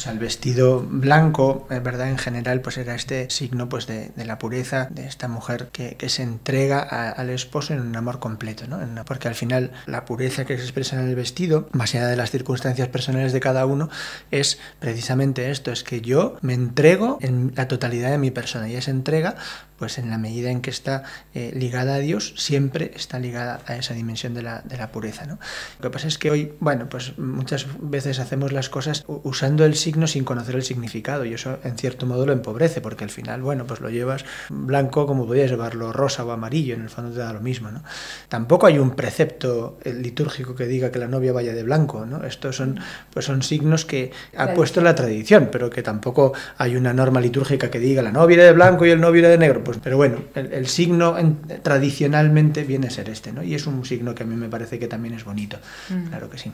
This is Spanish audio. sea, el vestido blanco, es verdad, en general pues era este signo pues de la pureza, de esta mujer que se entrega al esposo en un amor completo, ¿no? Porque al final la pureza que se expresa en el vestido, más allá de las circunstancias personales de cada uno, es precisamente esto, es que yo me entrego en la totalidad de mi persona, y esa entrega, pues en la medida en que está ligada a Dios, siempre está ligada a esa dimensión de la pureza, ¿no? Lo que pasa es que hoy, bueno, pues muchas veces hacemos las cosas usando el signo sin conocer el significado, y eso en cierto modo lo empobrece, porque al final, bueno, pues lo llevas blanco como podías llevarlo rosa o amarillo, en el fondo te da lo mismo, ¿no? Tampoco hay un precepto litúrgico que diga que la novia vaya de blanco, ¿no? Estos son signos que ha puesto la tradición, pero que tampoco hay una norma litúrgica que diga la novia era de blanco y el novio era de negro. Pues, pero bueno, el signo tradicionalmente viene a ser este, ¿no? Y es un signo que a mí me parece que también es bonito, claro que sí.